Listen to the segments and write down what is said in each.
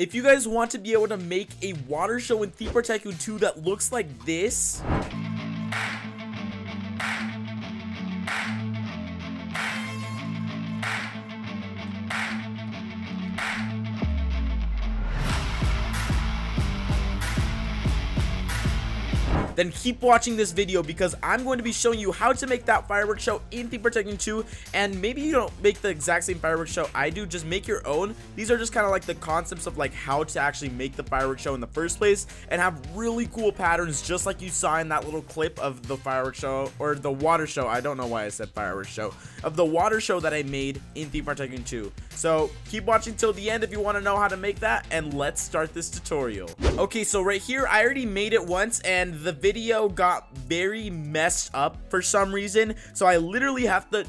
If you guys want to be able to make a water show in Theme Park Tycoon 2 that looks like this, then keep watching this video, because I'm going to be showing you how to make that fireworks show in Theme Park Tycoon 2. And maybe you don't make the exact same fireworks show I do, just make your own. These are just kind of like the concepts of like how to actually make the fireworks show in the first place and have really cool patterns, just like you saw in that little clip of the fireworks show, or the water show. I don't know why I said fireworks show, of the water show that I made in Theme Park Tycoon 2. So keep watching till the end if you want to know how to make that, and let's start this tutorial. Okay, so right here I already made it once and the video got very messed up for some reason, so I literally have to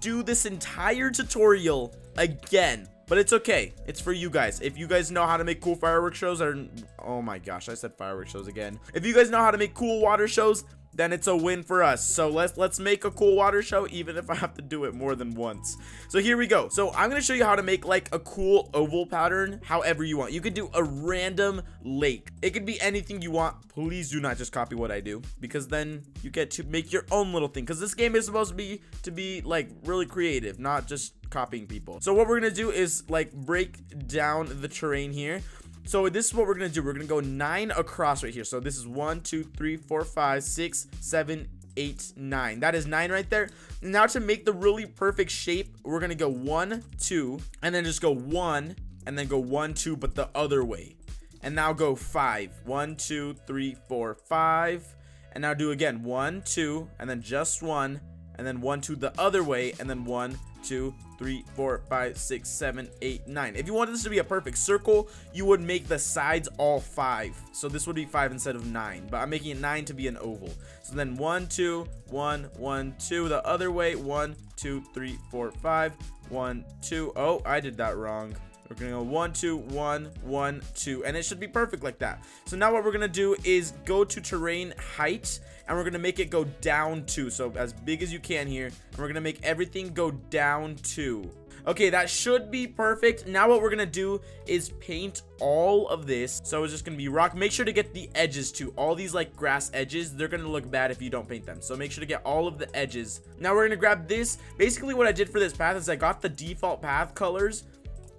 do this entire tutorial again, but it's okay, it's for you guys. If you guys know how to make cool fireworks shows, or oh my gosh, I said fireworks shows again. If you guys know how to make cool water shows, then it's a win for us. So let's make a cool water show, even if I have to do it more than once. So here we go. So I'm gonna show you how to make like a cool oval pattern however you want. You could do a random lake, it could be anything you want. Please do not just copy what I do, because then you get to make your own little thing, because this game is supposed to be like really creative, not just copying people. So what we're gonna do is like break down the terrain here. So this is what we're gonna do. We're gonna go 9 across right here. So this is 1, 2, 3, 4, 5, 6, 7, 8, 9. That is 9 right there. Now to make the really perfect shape, we're gonna go 1, 2, and then just go 1, and then go 1, 2, but the other way. And now go 5. 1, 2, 3, 4, 5. And now do again 1, 2, and then just 1, and then 1, 2 the other way, and then 1, 2, 3, 4, 5, 6, 7, 8, 9. If you wanted this to be a perfect circle, you would make the sides all 5. So this would be 5 instead of 9, but I'm making it 9 to be an oval. So then 1, 2, 1, 1, 2 the other way, 1, 2, 3, 4, 5, 1, 2. Oh, I did that wrong. We're gonna go 1, 2, 1, 1, 2, and it should be perfect like that. So now what we're gonna do is go to terrain height, and we're gonna make it go down 2. So as big as you can here, and we're gonna make everything go down 2. Okay, that should be perfect. Now what we're gonna do is paint all of this. So it's just gonna be rock. Make sure to get the edges too. All these like grass edges, they're gonna look bad if you don't paint them, so make sure to get all of the edges. Now we're gonna grab this. Basically what I did for this path is I got the default path colors,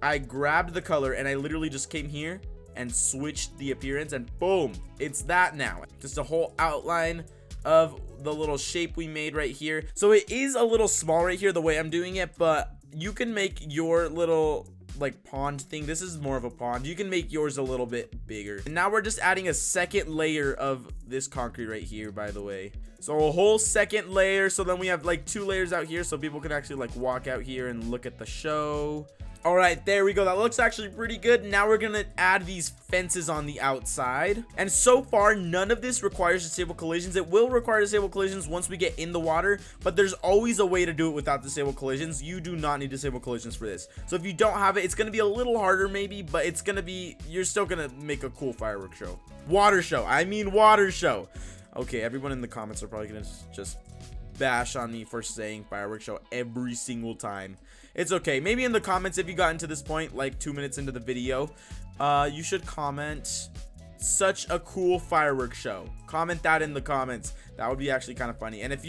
I grabbed the color, and I literally just came here and switched the appearance, and boom, it's that now. Just a whole outline of the little shape we made right here. So it is a little small right here the way I'm doing it, but you can make your little like pond thing. This is more of a pond. You can make yours a little bit bigger. And now we're just adding a second layer of this concrete right here, by the way. So a whole second layer. So then we have like 2 layers out here, so people can actually like walk out here and look at the show. All right, there we go. That looks actually pretty good. Now we're gonna add these fences on the outside. And so far, none of this requires disable collisions. It will require disable collisions once we get in the water, but there's always a way to do it without disable collisions. You do not need disable collisions for this. So if you don't have it, it's gonna be a little harder maybe, but it's gonna be, you're still gonna make a cool fireworks show. Water show, I mean water show. Okay, everyone in the comments are probably gonna just bash on me for saying fireworks show every single time. It's okay. Maybe in the comments, if you gotten to this point like 2 minutes into the video, you should comment such a cool fireworks show. Comment that in the comments. That would be actually kind of funny. And if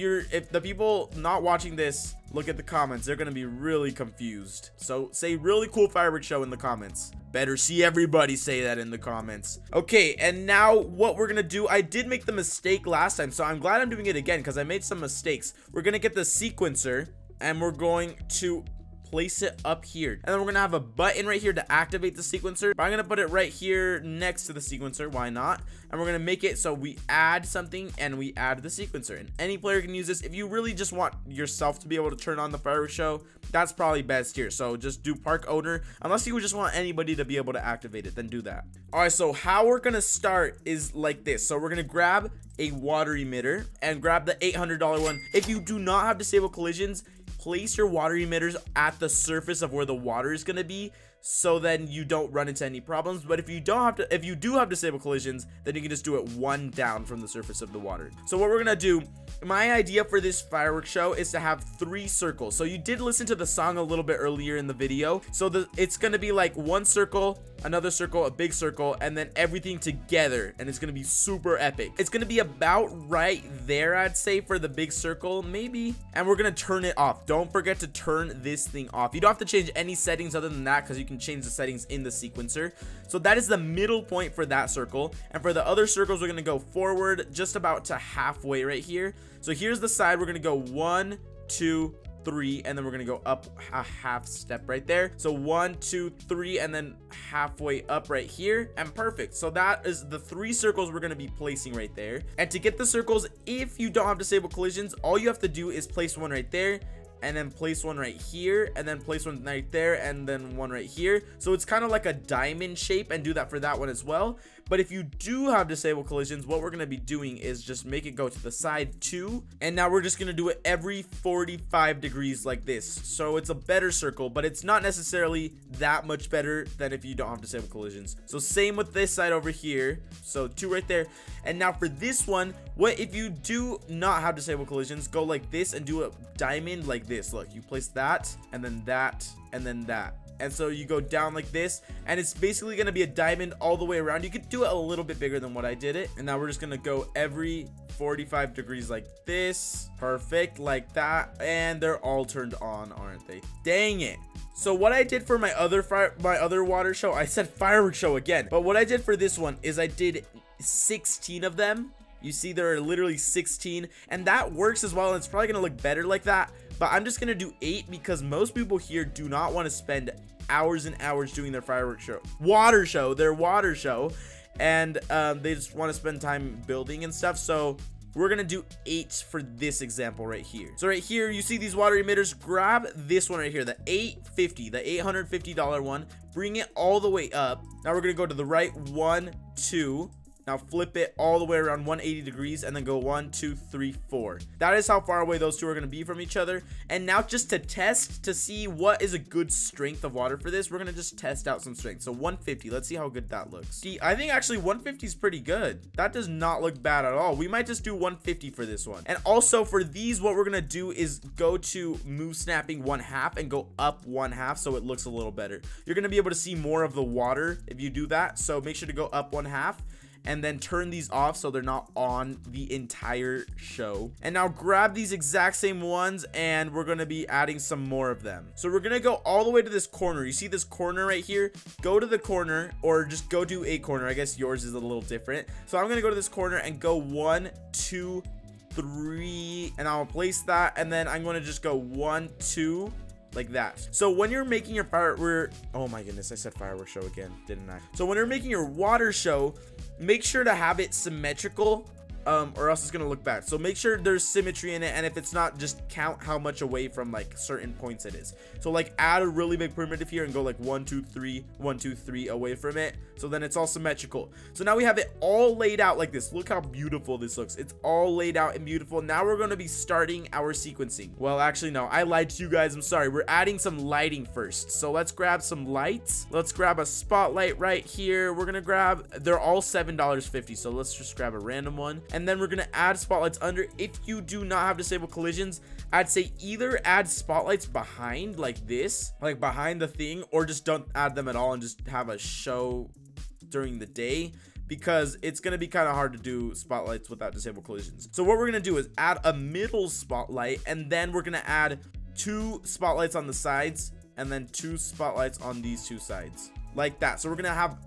the people not watching this look at the comments, they're gonna be really confused. So say really cool fireworks show in the comments. Better see everybody say that in the comments. Okay, and now what we're gonna do, I did make the mistake last time, so I'm glad I'm doing it again because I made some mistakes. We're gonna get the sequencer and we're going to place it up here, and then we're gonna have a button right here to activate the sequencer, but I'm gonna put it right here next to the sequencer, why not. And we're gonna make it so we add something and we add the sequencer, and any player can use this. If you really just want yourself to be able to turn on the fireworks show, that's probably best here, so just do park owner, unless you just want anybody to be able to activate it, then do that. All right, so how we're gonna start is like this. So we're gonna grab a water emitter and grab the $800 one. If you do not have disabled collisions, place your water emitters at the surface of where the water is going to be, so then you don't run into any problems. But if you do have disabled collisions, then you can just do it 1 down from the surface of the water. So what we're going to do, my idea for this fireworks show is to have 3 circles. So you did listen to the song a little bit earlier in the video. So it's going to be like 1 circle, another circle, a big circle, and then everything together, and it's gonna be super epic. It's gonna be about right there, I'd say, for the big circle, maybe. And we're gonna turn it off. Don't forget to turn this thing off. You don't have to change any settings other than that, because you can change the settings in the sequencer. So that is the middle point for that circle, and for the other circles we're gonna go forward just about to halfway right here. So here's the side. We're gonna go 1, 2, 3, and then we're gonna go up a half step right there. So 1, 2, 3, and then halfway up right here, and perfect. So that is the 3 circles we're gonna be placing right there. And to get the circles, if you don't have disabled collisions, all you have to do is place one right there, and then place one right here, and then place one right there, and then one right here. So it's kind of like a diamond shape, and do that for that one as well. But if you do have disabled collisions, what we're going to be doing is just make it go to the side 2, and now we're just going to do it every 45 degrees like this. So it's a better circle, but it's not necessarily that much better than if you don't have disabled collisions. So same with this side over here, so 2 right there. And now for this one, what if you do not have disabled collisions, go like this and do a diamond like this. Look, you place that, and then that, and then that. And so you go down like this, and it's basically going to be a diamond all the way around. You could do it a little bit bigger than what I did it. And now we're just going to go every 45 degrees like this. Perfect, like that. And they're all turned on, aren't they? Dang it. So what I did for my other water show, I said firework show again. But what I did for this one is I did 16 of them. You see, there are literally 16, and that works as well. And it's probably going to look better like that. But I'm just going to do 8 because most people here do not want to spend hours and hours doing their fireworks show, their water show. And they just want to spend time building and stuff. So we're going to do 8 for this example right here. So right here, you see these water emitters. Grab this one right here, the $850 one. Bring it all the way up. Now we're going to go to the right 1, 2. Now flip it all the way around 180 degrees and then go 1, 2, 3, 4. That is how far away those two are going to be from each other. And now just to test to see what is a good strength of water for this, we're going to just test out some strength. So 150, let's see how good that looks. See, I think actually 150 is pretty good. That does not look bad at all. We might just do 150 for this one. And also for these, what we're going to do is go to move snapping 1/2 and go up 1/2 so it looks a little better. You're going to be able to see more of the water if you do that. So make sure to go up 1/2. And then turn these off so they're not on the entire show. And now grab these exact same ones, and we're going to be adding some more of them. So we're going to go all the way to this corner. You see this corner right here? Go to the corner, or just go to a corner. I guess yours is a little different. So I'm going to go to this corner and go 1, 2, 3, and I'll place that. And then I'm going to just go 1, 2, like that. So when you're making your firework, oh my goodness, I said firework show again, didn't I? So when you're making your water show, make sure to have it symmetrical, or else it's gonna look bad. So make sure there's symmetry in it, and if it's not, just count how much away from like certain points it is. So like add a really big primitive here and go like 1, 2, 3, 1, 2, 3 away from it. So then it's all symmetrical. So now we have it all laid out like this. Look how beautiful this looks. It's all laid out and beautiful. Now we're gonna be starting our sequencing. Well, actually no, I lied to you guys, I'm sorry. We're adding some lighting first. So let's grab some lights. Let's grab a spotlight right here. We're gonna grab, they're all $7.50. So let's just grab a random one. And then we're gonna add spotlights under. If you do not have disabled collisions, I'd say either add spotlights behind like this, like behind the thing, or just don't add them at all and just have a show during the day, because it's gonna be kind of hard to do spotlights without disabled collisions. So what we're gonna do is add a middle spotlight, and then we're gonna add 2 spotlights on the sides, and then 2 spotlights on these 2 sides like that. So we're gonna have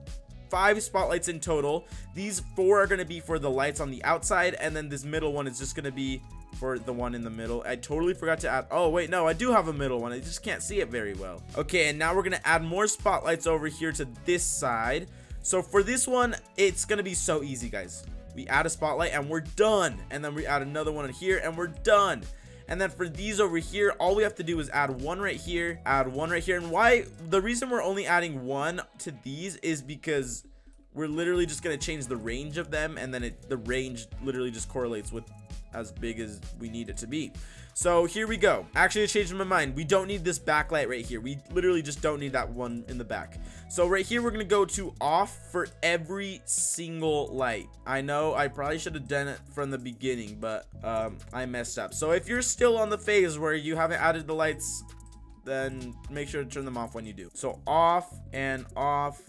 5 spotlights in total. These 4 are going to be for the lights on the outside, and then this middle one is just going to be for the one in the middle. I totally forgot to add, oh wait, no, I do have a middle one, I just can't see it very well. Okay, and now we're going to add more spotlights over here to this side. So for this one, it's going to be so easy, guys. We add a spotlight and we're done, and then we add another one in here and we're done. And then for these over here, all we have to do is add 1 right here, add 1 right here. And why, the reason we're only adding 1 to these is because we're literally just going to change the range of them, and then the range literally just correlates with as big as we need it to be. So here we go. Actually, I changed my mind. We don't need this backlight right here. We literally just don't need that one in the back. So right here, we're going to go to off for every single light. I know I probably should have done it from the beginning, but I messed up. So if you're still on the phase where you haven't added the lights, then make sure to turn them off when you do. So off and off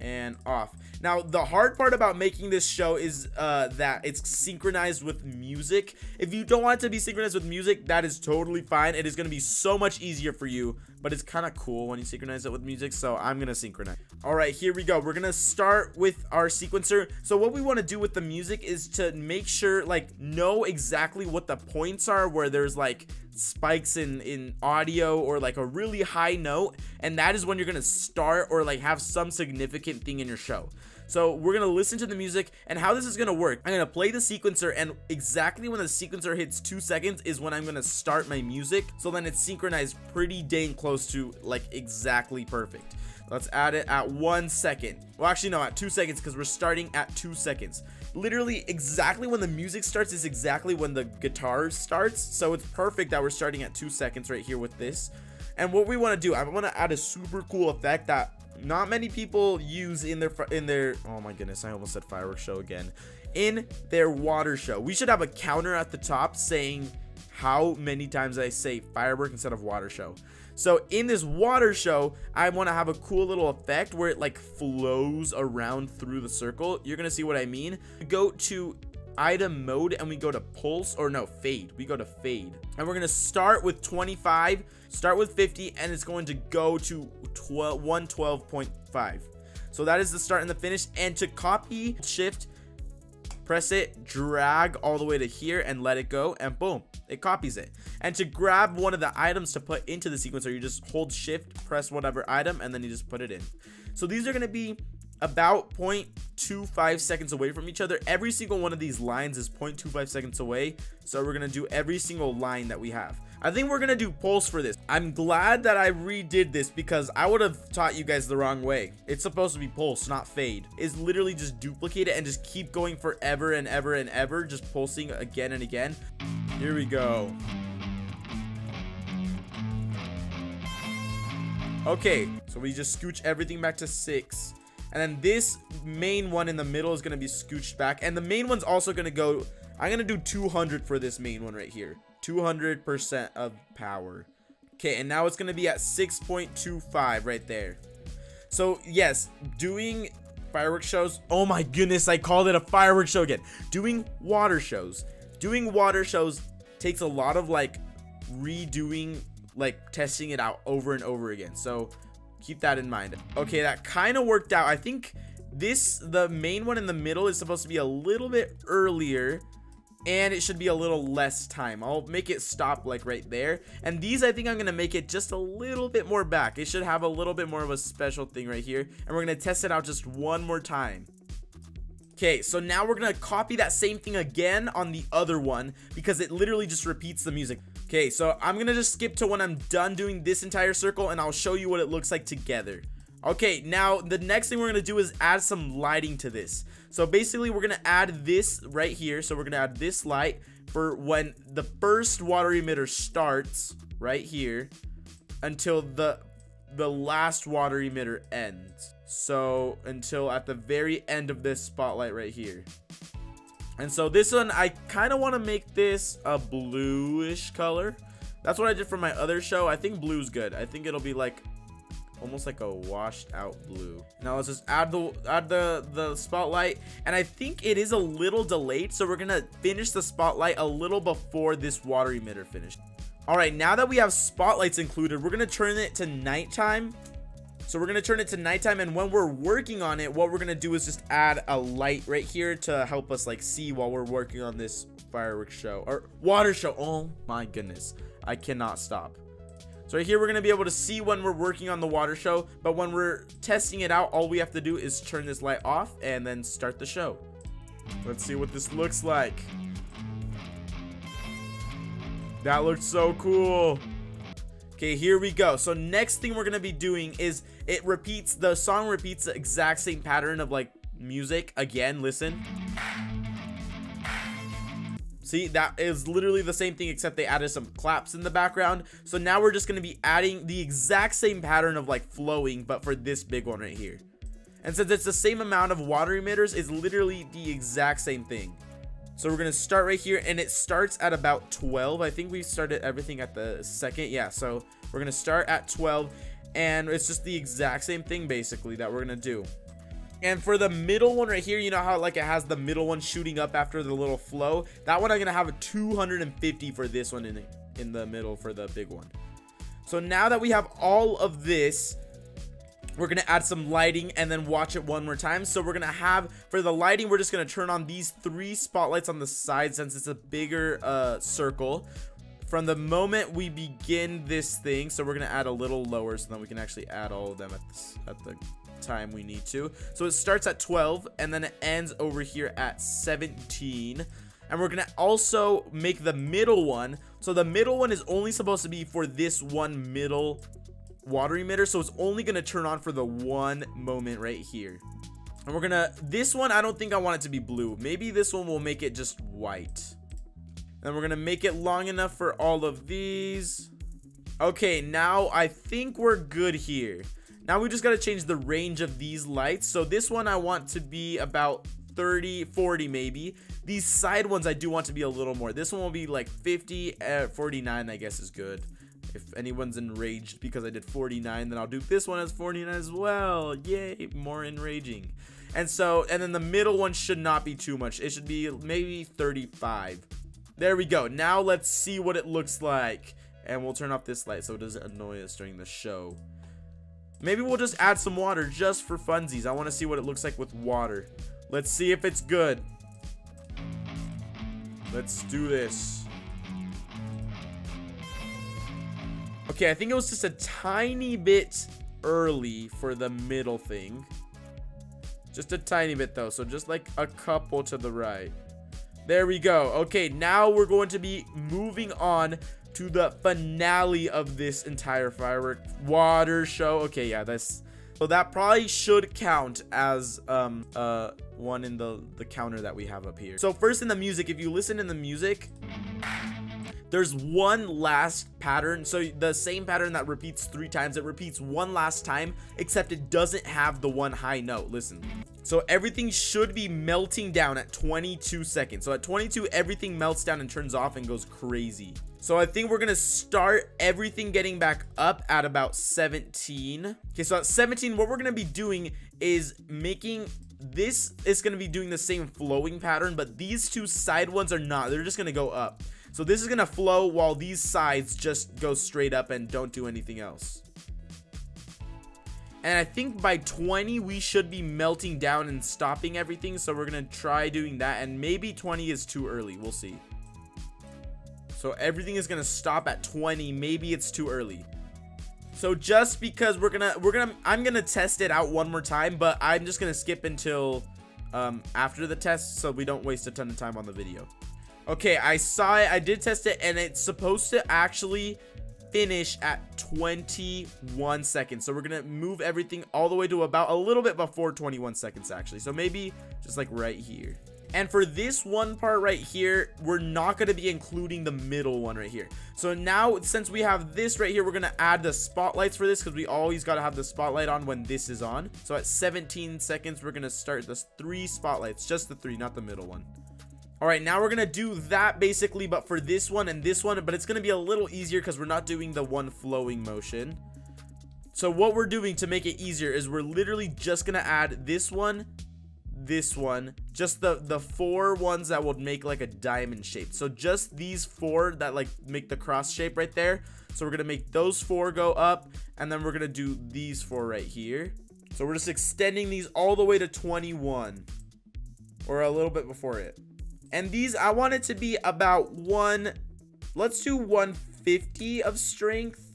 and off. Now, the hard part about making this show is that it's synchronized with music. If you don't want it to be synchronized with music, that is totally fine. It is going to be so much easier for you, but it's kind of cool when you synchronize it with music, so I'm going to synchronize. All right, here we go. We're going to start with our sequencer. So what we want to do with the music is to make sure, like, know exactly what the points are where there's, like, spikes in audio or like a really high note, and that is when you're gonna start or like have some significant thing in your show. So we're gonna listen to the music, and how this is gonna work, I'm gonna play the sequencer, and exactly when the sequencer hits 2 seconds is when I'm gonna start my music, so then it's synchronized pretty dang close to like exactly perfect. Let's add it at 1 second. Well, actually no, at 2 seconds, because we're starting at 2 seconds. Literally exactly when the music starts is exactly when the guitar starts, so it's perfect that we're starting at 2 seconds right here with this. And what we want to do, I want to add a super cool effect that not many people use in their oh my goodness, I almost said fireworks show again, in their water show. We should have a counter at the top saying how many times I say firework instead of water show. So in this water show, I want to have a cool little effect where it like flows around through the circle. You're gonna see what I mean. We go to item mode and we go to pulse, or no, fade. We go to fade, and we're gonna start with 25, start with 50, and it's going to go to 112.5. So that is the start and the finish. And to copy, shift, press it, drag all the way to here and let it go, and boom, it copies it. And to grab one of the items to put into the sequencer, you just hold shift, press whatever item, and then you just put it in. So these are going to be about 0.25 seconds away from each other. Every single one of these lines is 0.25 seconds away, so we're going to do every single line that we have. I think we're going to do pulse for this. I'm glad that I redid this, because I would have taught you guys the wrong way. It's supposed to be pulse, not fade. It's literally just duplicate it and just keep going forever and ever and ever, just pulsing again and again. Here we go. Okay, so we just scooch everything back to 6. And then this main one in the middle is going to be scooched back. And the main one's also going to go, I'm going to do 200 for this main one right here. 200% of power. Okay, and now it's going to be at 6.25 right there. So, yes, doing fireworks shows. Oh my goodness, I called it a fireworks show again. Doing water shows. Doing water shows takes a lot of, like, redoing, like, testing it out over and over again. So keep that in mind. Okay, that kind of worked out. I think this, the main one in the middle, is supposed to be a little bit earlier, and it should be a little less time. I'll make it stop like right there. And these, I think I'm gonna make it just a little bit more back. It should have a little bit more of a special thing right here, and we're gonna test it out just one more time. Okay, so now we're gonna copy that same thing again on the other one, because it literally just repeats the music. Okay, so I'm going to just skip to when I'm done doing this entire circle, and I'll show you what it looks like together. Okay, now the next thing we're going to do is add some lighting to this. So basically, we're going to add this right here. So we're going to add this light for when the first water emitter starts right here until the last water emitter ends. So until at the very end of this spotlight right here. And so this one, I kind of want to make this a bluish color. That's what I did for my other show. I think blue's good. I think it'll be like almost like a washed out blue. Now let's just add the spotlight. And I think it is a little delayed, so we're going to finish the spotlight a little before this water emitter finished. All right, now that we have spotlights included, we're going to turn it to nighttime. So we're going to turn it to nighttime, and when we're working on it, what we're going to do is just add a light right here to help us like see while we're working on this fireworks show or water show. Oh my goodness, I cannot stop. So right here, we're going to be able to see when we're working on the water show, but when we're testing it out, all we have to do is turn this light off and then start the show. Let's see what this looks like. That looks so cool. Okay, here we go. So next thing we're going to be doing is it repeats, the song repeats the exact same pattern of like music again. Listen. See, that is literally the same thing, except they added some claps in the background. So now we're just going to be adding the exact same pattern of like flowing, but for this big one right here. And since it's the same amount of water emitters, it's literally the exact same thing. So we're going to start right here, and it starts at about 12. I think we started everything at the second. Yeah, so we're going to start at 12, and it's just the exact same thing basically that we're going to do. And for the middle one right here, you know how like it has the middle one shooting up after the little flow? That one I'm gonna have a 250 for this one in the middle for the big one. So now that we have all of this, we're gonna add some lighting and then watch it one more time. So we're gonna have, for the lighting, we're just gonna turn on these 3 spotlights on the side since it's a bigger circle. From the moment we begin this thing, so we're gonna add a little lower so that we can actually add all of them at the time we need to. So it starts at 12 and then it ends over here at 17. And we're gonna also make the middle one. So the middle one is only supposed to be for this one middle water emitter. So it's only gonna turn on for the one moment right here. And we're gonna, this one, I don't think I want it to be blue. Maybe this one will make it just white. And we're gonna make it long enough for all of these. Okay, now I think we're good here. Now we just gotta change the range of these lights. So this one I want to be about 30, 40 maybe. These side ones I do want to be a little more. This one will be like 50, 49 I guess is good. If anyone's enraged because I did 49, then I'll do this one as 49 as well. Yay, more enraging. And so, and then the middle one should not be too much. It should be maybe 35. There we go. Now let's see what it looks like. And we'll turn off this light so it doesn't annoy us during the show. Maybe we'll just add some water just for funsies. I want to see what it looks like with water. Let's see if it's good. Let's do this. Okay, I think it was just a tiny bit early for the middle thing. Just a tiny bit though. So just like a couple to the right. There we go. Okay, now we're going to be moving on to the finale of this entire firework water show. Okay, yeah, that's, so that probably should count as one in the counter that we have up here. So first in the music, if you listen in the music, there's one last pattern. So the same pattern that repeats 3 times, it repeats one last time, except it doesn't have the one high note. Listen. So everything should be melting down at 22 seconds. So at 22, everything melts down and turns off and goes crazy. So I think we're gonna start everything getting back up at about 17. Okay, so at 17, what we're gonna be doing is making, this is gonna be doing the same flowing pattern, but these 2 side ones are not, they're just gonna go up. So this is gonna flow while these sides just go straight up and don't do anything else. And I think by 20, we should be melting down and stopping everything. So we're going to try doing that. And maybe 20 is too early. We'll see. So everything is going to stop at 20. Maybe it's too early. So just because I'm going to test it out one more time. But I'm just going to skip until after the test. So we don't waste a ton of time on the video. Okay, I saw it. I did test it. And it's supposed to actually finish at 21 seconds. So we're gonna move everything all the way to about a little bit before 21 seconds actually. So maybe just like right here. And for this one part right here, we're not gonna be including the middle one right here. So now since we have this right here, we're gonna add the spotlights for this because we always gotta have the spotlight on when this is on. So at 17 seconds, we're gonna start the 3 spotlights, just the 3, not the middle one. All right, now we're gonna do that basically, but for this one and this one, but it's gonna be a little easier because we're not doing the one flowing motion. So what we're doing to make it easier is we're literally just gonna add this one, just the 4 ones that would make like a diamond shape. So just these 4 that like make the cross shape right there. So we're gonna make those 4 go up, and then we're gonna do these 4 right here. So we're just extending these all the way to 21 or a little bit before it. And these, I want it to be about let's do 150 of strength.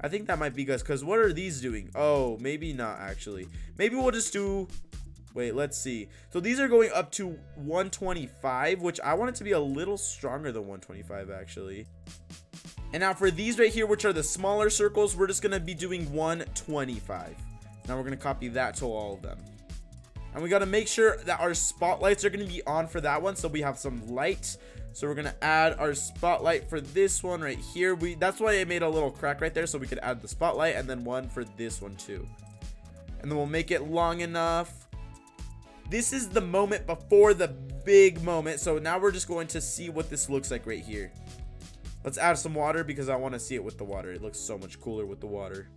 I think that might be good, because what are these doing? Oh, maybe not actually. Maybe we'll just do, wait, let's see. So these are going up to 125, which I want it to be a little stronger than 125 actually. And now for these right here, which are the smaller circles, we're just going to be doing 125. Now we're going to copy that to all of them. And we got to make sure that our spotlights are going to be on for that one. So we have some light. So we're going to add our spotlight for this one right here. That's why I made a little crack right there. So we could add the spotlight and then one for this one too. And then we'll make it long enough. This is the moment before the big moment. So now we're just going to see what this looks like right here. Let's add some water because I want to see it with the water. It looks so much cooler with the water.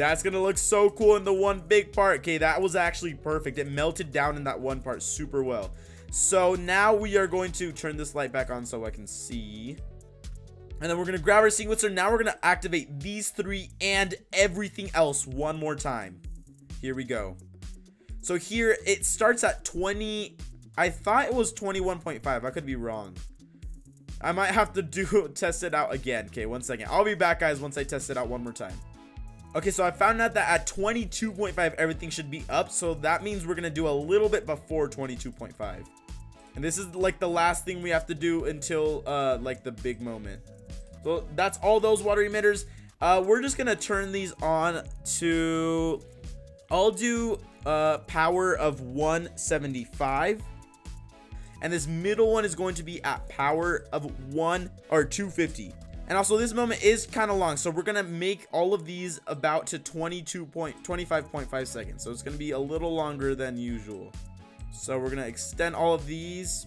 That's gonna look so cool in the one big part. Okay, that was actually perfect. It melted down in that one part super well. So now we are going to turn this light back on so I can see. And then we're gonna grab our sequencer. Now we're gonna activate these three and everything else one more time. Here we go. So here it starts at 20. I thought it was 21.5. I could be wrong. I might have to test it out again. Okay, one second. I'll be back, guys, once I test it out one more time. Okay, so I found out that at 22.5, everything should be up. So that means we're going to do a little bit before 22.5. And this is, like, the last thing we have to do until, like, the big moment. So that's all those water emitters. We're just going to turn these on to... I'll do power of 175. And this middle one is going to be at power of 250. And also this moment is kind of long, so we're gonna make all of these about to 25.5 seconds. So it's gonna be a little longer than usual. So we're gonna extend all of these.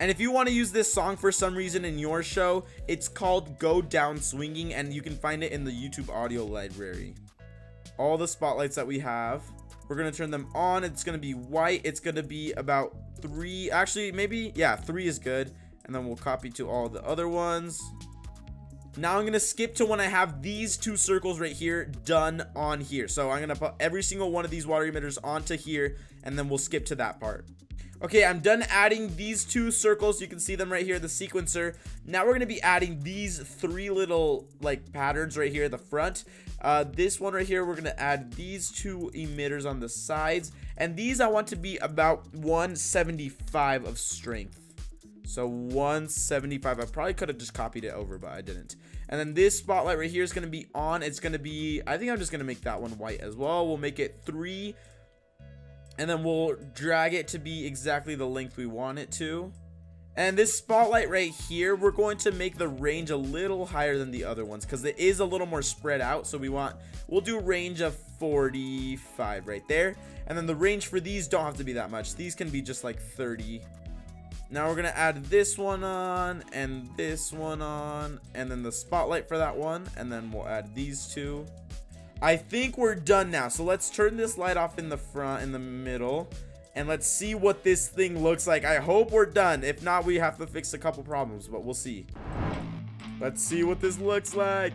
And if you want to use this song for some reason in your show, it's called Go Down Swinging, and you can find it in the YouTube audio library. All the spotlights that we have, we're gonna turn them on. It's gonna be white. It's gonna be about 3, actually, maybe, yeah, 3 is good. And then we'll copy to all the other ones. Now I'm gonna skip to when I have these two circles right here done on here. So I'm gonna put every single one of these water emitters onto here, and then we'll skip to that part. Okay, I'm done adding these two circles. You can see them right here, the sequencer. Now we're gonna be adding these 3 little, like, patterns right here at the front. This one right here, we're gonna add these 2 emitters on the sides, and these I want to be about 175 of strength. So 175. I probably could have just copied it over, but I didn't. And then this spotlight right here is going to be on. It's going to be, I think I'm just going to make that one white as well. We'll make it 3. And then we'll drag it to be exactly the length we want it to. And this spotlight right here, we're going to make the range a little higher than the other ones, because it is a little more spread out. So we'll do a range of 45 right there. And then the range for these don't have to be that much. These can be just like 30. Now we're gonna add this one on, and this one on, and then the spotlight for that one, and then we'll add these 2. I think we're done now, so let's turn this light off in the front, in the middle, and let's see what this thing looks like. I hope we're done. If not, we have to fix a couple problems, but we'll see. Let's see what this looks like.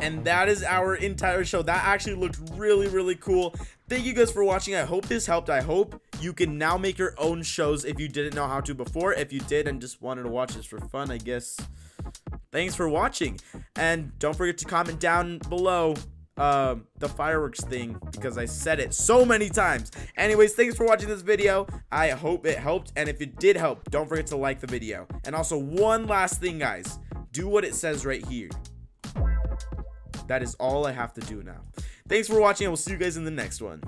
And that is our entire show. That actually looked really, really cool. Thank you guys for watching. I hope this helped. I hope you can now make your own shows if you didn't know how to before. If you did and just wanted to watch this for fun, I guess, thanks for watching. And don't forget to comment down below the fireworks thing, because I said it so many times. Anyways, thanks for watching this video. I hope it helped. And if it did help, don't forget to like the video. And also, one last thing, guys. Do what it says right here. That is all I have to do now. Thanks for watching, and we'll see you guys in the next one.